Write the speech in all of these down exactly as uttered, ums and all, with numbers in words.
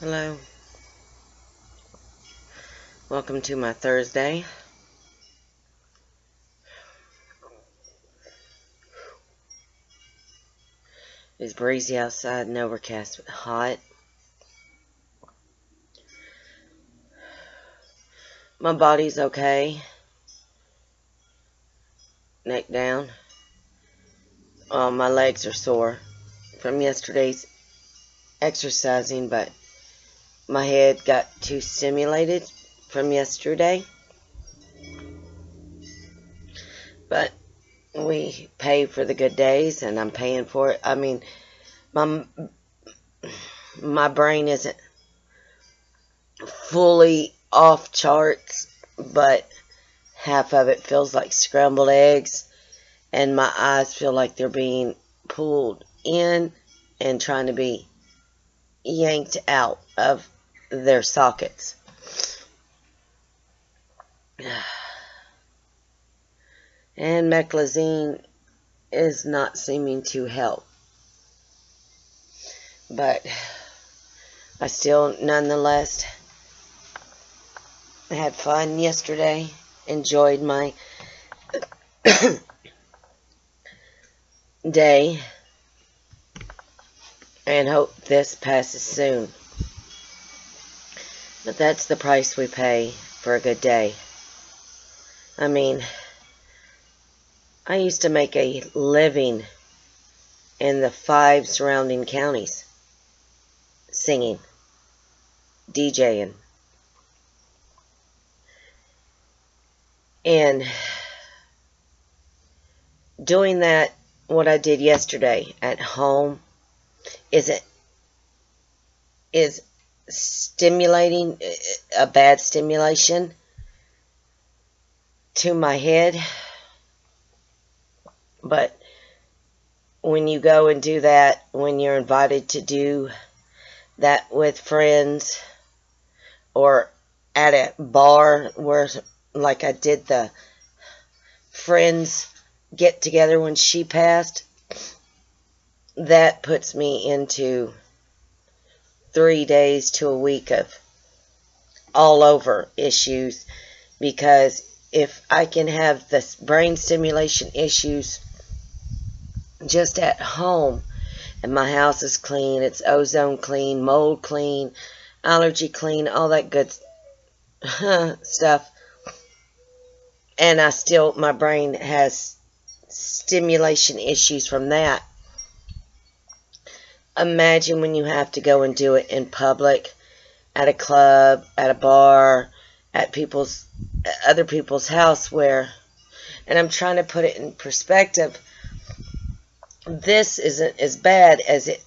Hello. Welcome to my Thursday. It's breezy outside and overcast, but hot. My body's okay. Neck down. Um, my legs are sore from yesterday's exercising, but my head got too stimulated from yesterday. But we pay for the good days, and I'm paying for it. I mean, my my brain isn't fully off charts, but half of it feels like scrambled eggs, and my eyes feel like they're being pulled in and trying to be yanked out of their sockets. And Meclizine is not seeming to help. But I still, nonetheless, had fun yesterday. Enjoyed my day. And hope this passes soon. But that's the price we pay for a good day. I mean, I used to make a living in the five surrounding counties, singing, DJing, and doing that. What I did yesterday at home is it is stimulating, a bad stimulation to my head. But when you go and do that, when you're invited to do that with friends or at a bar where, like I did the friends get together when she passed, that puts me into three days to a week of all over issues. Because if I can have the brain stimulation issues just at home, and my house is clean, it's ozone clean, mold clean, allergy clean, all that good stuff, and I still, my brain has stimulation issues from that. Imagine when you have to go and do it in public, at a club, at a bar, at people's, other people's house, where, and I'm trying to put it in perspective, this isn't as bad as it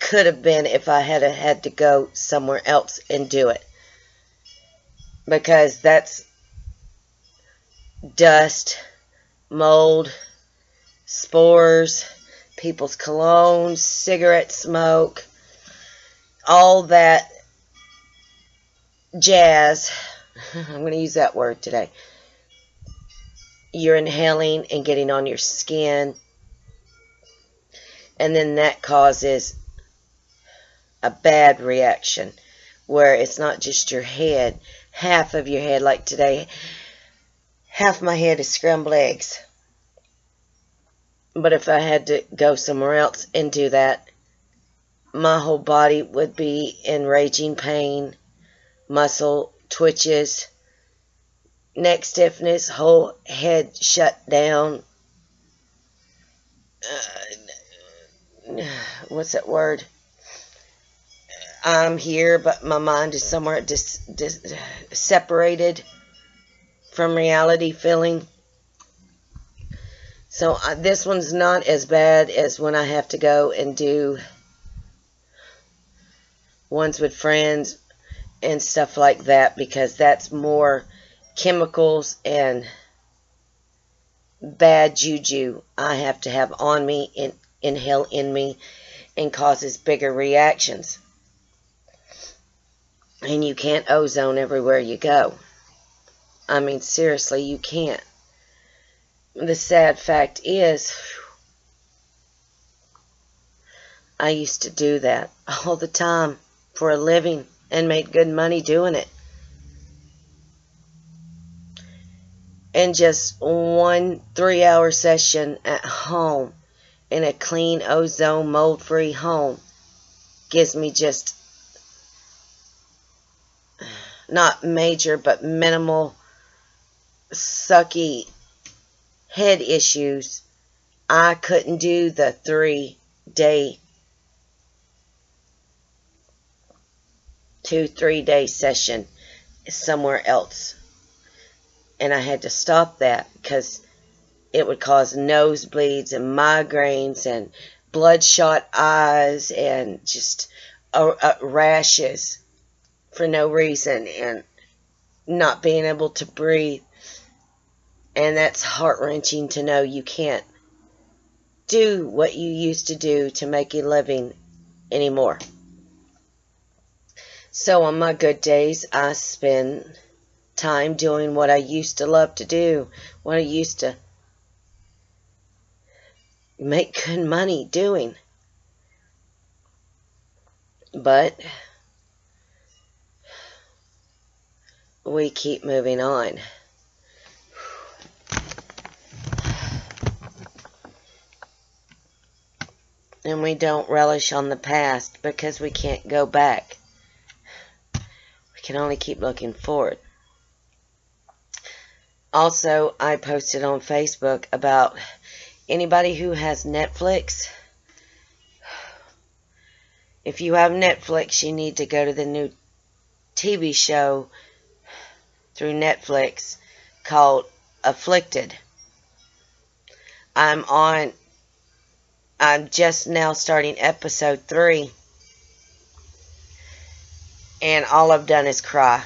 could have been if I had had to go somewhere else and do it. Because that's dust, mold, spores, people's colognes, cigarette smoke, all that jazz. I'm going to use that word today. You're inhaling and getting on your skin. And then that causes a bad reaction, where it's not just your head, half of your head. Like today, half my head is scrambled eggs. But if I had to go somewhere else and do that, my whole body would be in raging pain, muscle twitches, neck stiffness, whole head shut down. Uh, what's that word? I'm here, but my mind is somewhere dis, dis, separated from reality feeling. So uh, this one's not as bad as when I have to go and do ones with friends and stuff like that, because that's more chemicals and bad juju I have to have on me and inhale in me, and causes bigger reactions. And you can't ozone everywhere you go. I mean, seriously, you can't. The sad fact is, I used to do that all the time. for a living and made good money doing it. And just one three-hour session at home in a clean, ozone, mold-free home gives me just not major but minimal sucky head issues. I couldn't do the three-day, two, three-day session somewhere else. And I had to stop that because it would cause nosebleeds and migraines and bloodshot eyes and just uh, uh, rashes for no reason and not being able to breathe. And that's heart-wrenching to know you can't do what you used to do to make a living anymore. So on my good days, I spend time doing what I used to love to do, what I used to make good money doing. But we keep moving on. And we don't relish on the past because we can't go back. We can only keep looking forward. Also, I posted on Facebook about anybody who has Netflix. If you have Netflix, you need to go to the new T V show through Netflix called Afflicted. I'm on, I'm just now starting episode three. And all I've done is cry.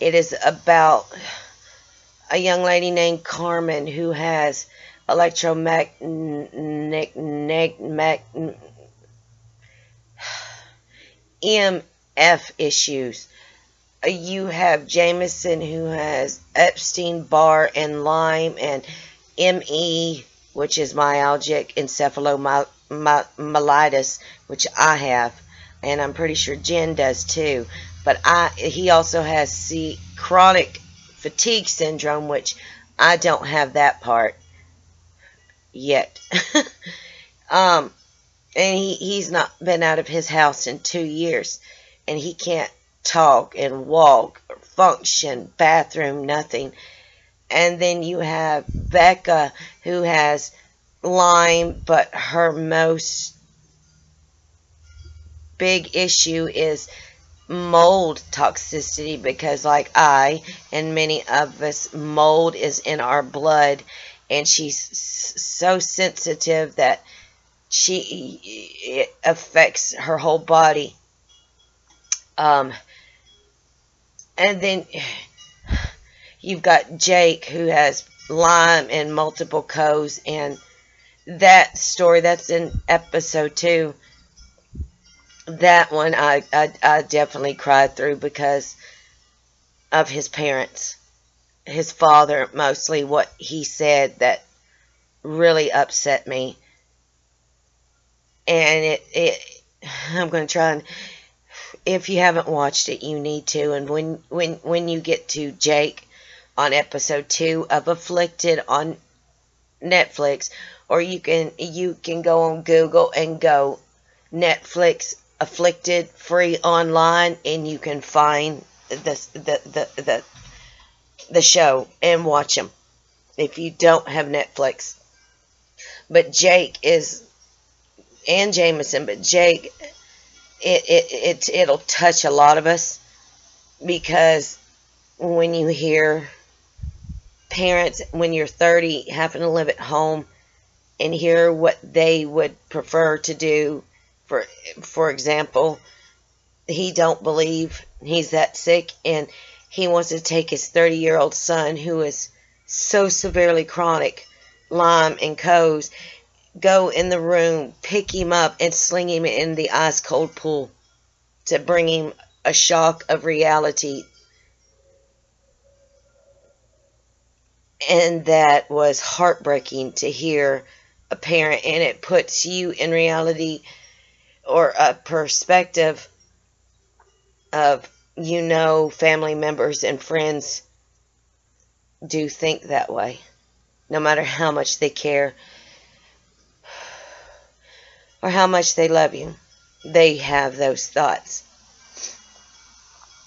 It is about a young lady named Carmen who has electromagnetic M F issues. You have Jameson who has Epstein Barr and Lyme and M E, which is myalgic encephalomyelitis, which I have, and I'm pretty sure Jen does too. But I he also has C chronic fatigue syndrome, which I don't have that part yet. um, and he, he's not been out of his house in two years, and he can't talk and walk, or function, bathroom, nothing. And then you have Becca, who has Lyme, but her most big issue is mold toxicity, because like I and many of us, mold is in our blood, and she's so sensitive that she it affects her whole body. Um, and then you've got Jake, who has Lyme and multiple C O S, and that story that's in episode two. That one I, I, I definitely cried through because of his parents. His father, mostly what he said that really upset me. And it, it I'm going to try and, if you haven't watched it, you need to. And when, when, when you get to Jake on episode two of Afflicted on Netflix, or you can, you can go on Google and go Netflix Afflicted free online, and you can find the the the the, the show and watch them if you don't have Netflix. But Jake is, and Jameson, but Jake, it it, it it'll touch a lot of us, because when you hear parents when you're thirty having to live at home and hear what they would prefer to do. For, for example, he don't believe he's that sick, and he wants to take his thirty-year-old son, who is so severely chronic, Lyme and C O S, go in the room, pick him up, and sling him in the ice-cold pool to bring him a shock of reality. And that was heartbreaking to hear a parent, and it puts you in reality, or a perspective of, you know, family members and friends do think that way, no matter how much they care or how much they love you. They have those thoughts.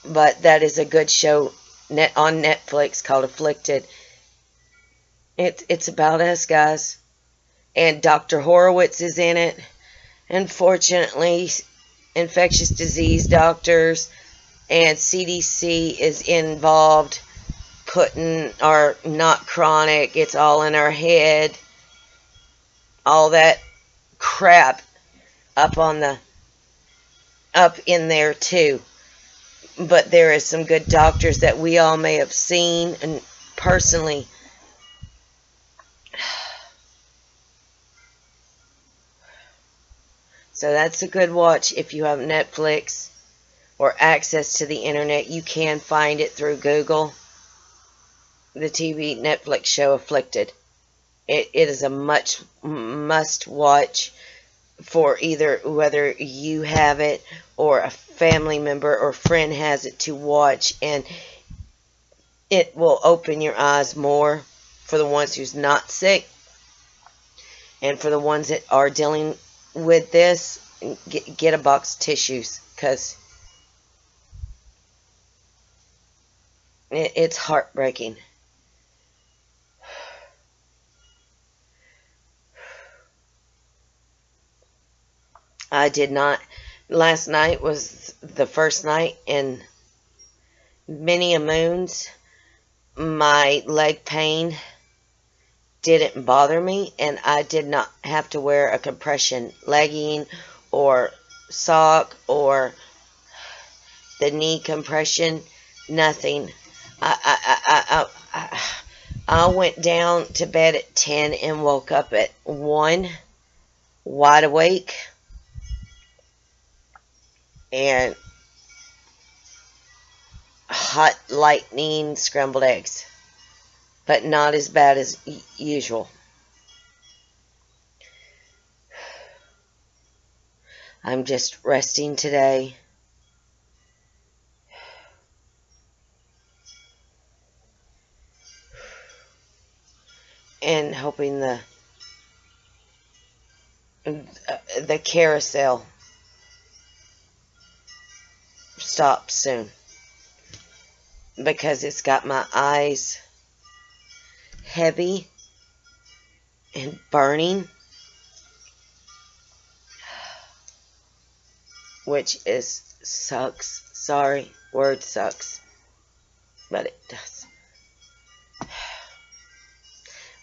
But that is a good show net on Netflix called Afflicted. It, it's about us, guys. And Doctor Horowitz is in it. Unfortunately, infectious disease doctors and C D C is involved, putting our not chronic, it's all in our head, all that crap up on the up in there too. But there is some good doctors that we all may have seen and personally. So that's a good watch if you have Netflix or access to the internet. You can find it through Google. The T V Netflix show Afflicted. It, it is a much must watch for either whether you have it or a family member or friend has it to watch, and it will open your eyes more for the ones who's not sick and for the ones that are dealing with this. Get, get a box of tissues, because it, it's heartbreaking. I did not. Last night was the first night in many a moons. My leg pain didn't bother me, and I did not have to wear a compression legging or sock or the knee compression. Nothing. I I I I I, I went down to bed at ten and woke up at one, wide awake. And hot lightning scrambled eggs, but not as bad as usual. I'm just resting today. And hoping the the carousel stop soon, because it's got my eyes heavy and burning, which is sucks. Sorry, word sucks, but it does.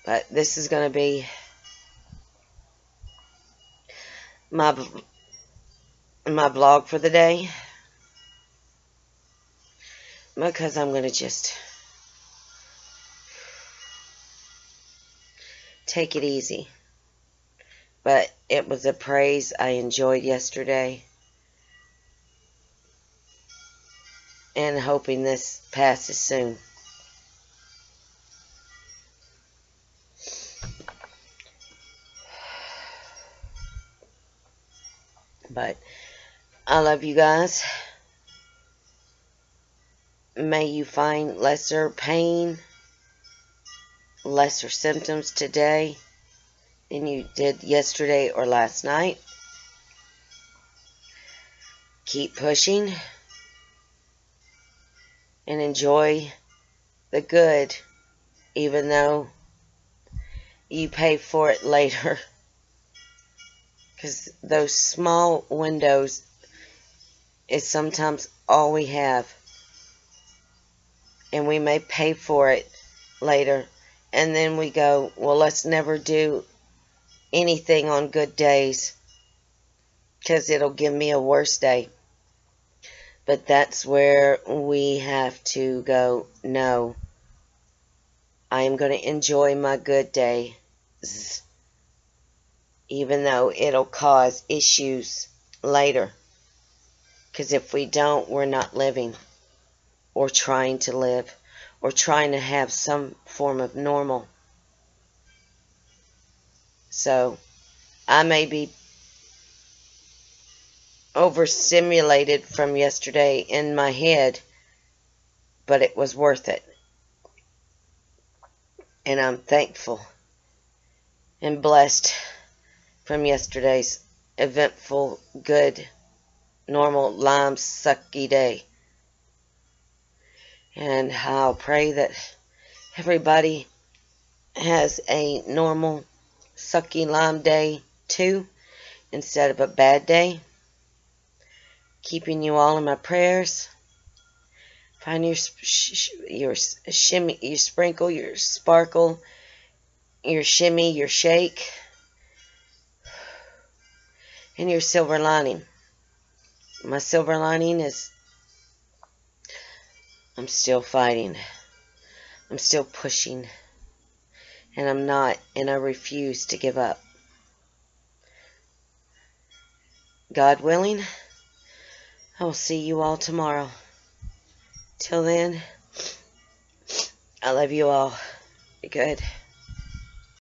But this is going to be my my blog for the day, because I'm going to just take it easy. But it was a praise I enjoyed yesterday, and hoping this passes soon. But I love you guys. May you find lesser pain, lesser symptoms today than you did yesterday or last night. Keep pushing and enjoy the good, even though you pay for it later. Because those small windows is sometimes all we have. And we may pay for it later. And then we go, well, let's never do anything on good days, because it'll give me a worse day. But that's where we have to go, no, I am going to enjoy my good days, even though it'll cause issues later. Because if we don't, we're not living, or trying to live, or trying to have some form of normal. So I may be overstimulated from yesterday in my head, but it was worth it. And I'm thankful and blessed from yesterday's eventful, good, normal, lyme sucky day. And I'll pray that everybody has a normal, sucky lyme day too, instead of a bad day. Keeping you all in my prayers. Find your sh your shimmy, your sprinkle, your sparkle, your shimmy, your shake, and your silver lining. My silver lining is I'm still fighting. I'm still pushing. And I'm not, and I refuse to give up. God willing, I will see you all tomorrow. Till then, I love you all. Be good.